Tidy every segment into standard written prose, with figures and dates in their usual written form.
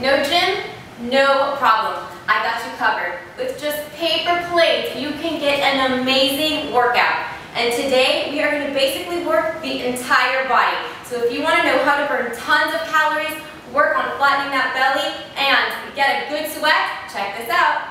No gym, no problem. I got you covered. With just paper plates, you can get an amazing workout. And today, we are going to basically work the entire body. So if you want to know how to burn tons of calories, work on flattening that belly, and get a good sweat, check this out.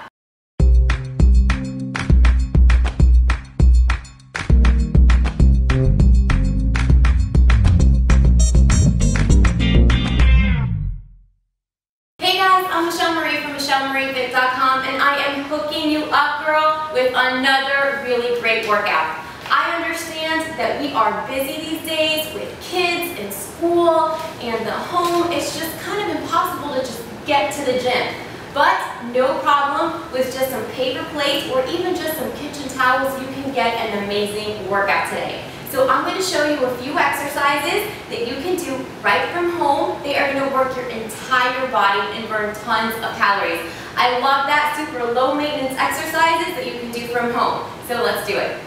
MichelleMarieFrom MichelleMarieFit.com, and I am hooking you up, girl, with another really great workout. I understand that we are busy these days with kids and school and the home. It's just kind of impossible to just get to the gym. But no problem, with just some paper plates or even just some kitchen towels, you can get an amazing workout today. So I'm going to show you a few exercises that you can do right from home. They are going to work your entire body and burn tons of calories. I love that super low maintenance exercises that you can do from home. So let's do it.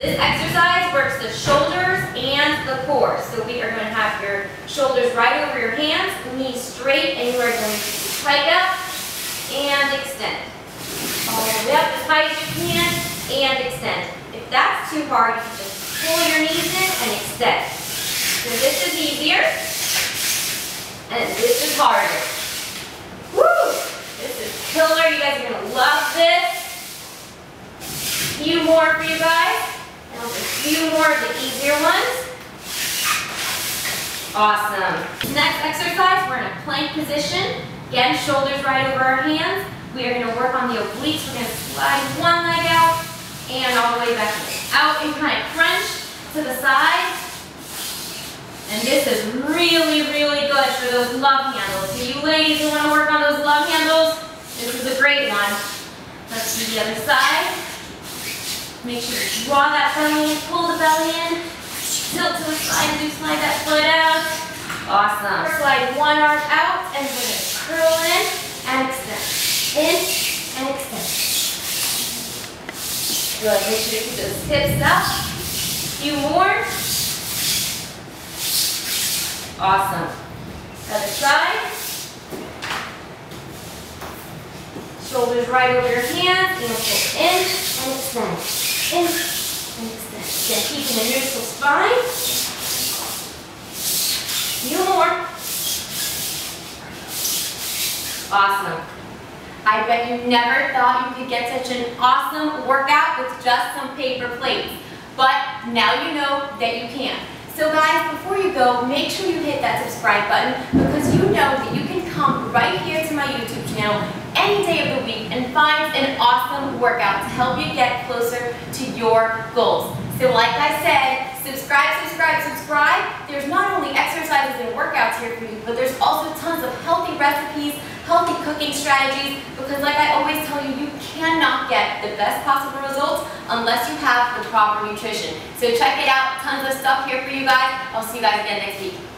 This exercise works the shoulders and the core. So we are going to have your shoulders right over your hands, knees straight, and you are going to pike up and extend. All the way up as high as you can and extend. If that's too hard, you can just pull your knees in and extend. So this is easier, and this is harder. Woo! This is killer. You guys are going to love this. A few more for you guys. And a few more of the easier ones. Awesome. Next exercise, we're in a plank position. Again, shoulders right over our hands. We are going to work on the obliques. We're going to slide one leg out and all the way back in. Out and kind of crunch to the side. And this is really, really good for those love handles. So you ladies who want to work on those love handles, this is a great one. Let's do the other side. Make sure to draw that belly in, pull the belly in, tilt to the side, do slide that foot out. Awesome. Slide one arm out, and we're going to curl in and extend. In and extend. Good, make sure to keep those hips up. A few more. Awesome. Other side. Shoulders right over your hands. And pull in and extend. In and extend. Again, keeping a neutral spine. A few more. Awesome. I bet you never thought you could get such an awesome workout with just some paper plates. But now you know that you can. So guys, before you go, make sure you hit that subscribe button, because you know that you can come right here to my YouTube channel any day of the week and find an awesome workout to help you get closer to your goals. So like I said, subscribe, subscribe, subscribe. There's not only exercises and workouts here for you, but there's also tons of healthy recipes, healthy cooking strategies, because like I always tell you, you cannot get the best possible results unless you have the proper nutrition. So check it out, tons of stuff here for you guys. I'll see you guys again next week.